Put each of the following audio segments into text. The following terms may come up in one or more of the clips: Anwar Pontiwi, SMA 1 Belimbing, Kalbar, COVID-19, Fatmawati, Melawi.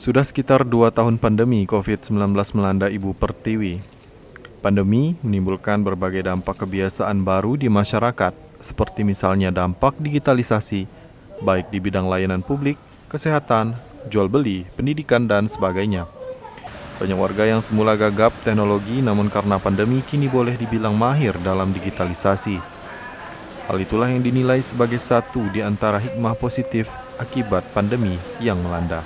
Sudah sekitar 2 tahun pandemi COVID-19 melanda Ibu Pertiwi. Pandemi menimbulkan berbagai dampak kebiasaan baru di masyarakat, seperti misalnya dampak digitalisasi, baik di bidang layanan publik, kesehatan, jual beli, pendidikan, dan sebagainya. Banyak warga yang semula gagap teknologi, namun karena pandemi kini boleh dibilang mahir dalam digitalisasi. Hal itulah yang dinilai sebagai satu di antara hikmah positif akibat pandemi yang melanda.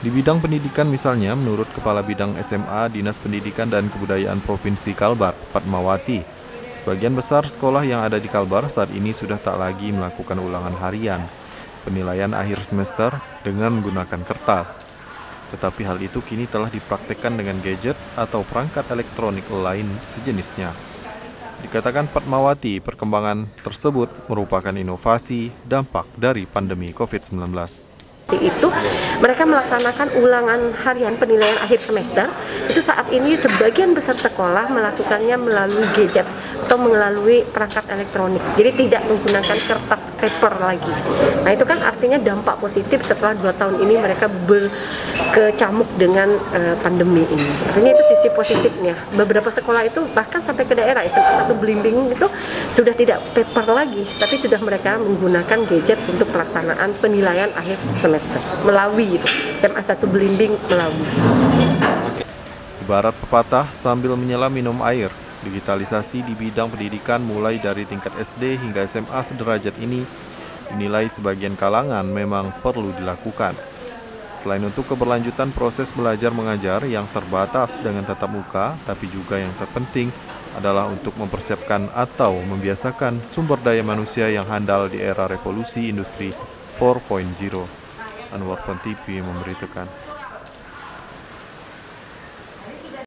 Di bidang pendidikan misalnya, menurut Kepala Bidang SMA Dinas Pendidikan dan Kebudayaan Provinsi Kalbar, Fatmawati, sebagian besar sekolah yang ada di Kalbar saat ini sudah tak lagi melakukan ulangan harian, penilaian akhir semester dengan menggunakan kertas. Tetapi hal itu kini telah dipraktekkan dengan gadget atau perangkat elektronik lain sejenisnya. Dikatakan Fatmawati, perkembangan tersebut merupakan inovasi dampak dari pandemi COVID-19. Itu mereka melaksanakan ulangan harian penilaian akhir semester. Itu saat ini sebagian besar sekolah melakukannya melalui gadget atau melalui perangkat elektronik, jadi tidak menggunakan kertas paper lagi. Nah itu kan artinya dampak positif setelah 2 tahun ini mereka berkecamuk dengan pandemi ini. Artinya itu sisi positifnya. Beberapa sekolah itu bahkan sampai ke daerah, SMA 1 Belimbing itu sudah tidak paper lagi, tapi sudah mereka menggunakan gadget untuk pelaksanaan penilaian akhir semester. Melawi, SMA 1 Belimbing, Melawi. Ibarat pepatah sambil menyelam minum air, digitalisasi di bidang pendidikan mulai dari tingkat SD hingga SMA sederajat ini dinilai sebagian kalangan memang perlu dilakukan. Selain untuk keberlanjutan proses belajar mengajar yang terbatas dengan tatap muka, tapi juga yang terpenting adalah untuk mempersiapkan atau membiasakan sumber daya manusia yang handal di era revolusi industri 4.0. Anwar Pontiwi memberitakan.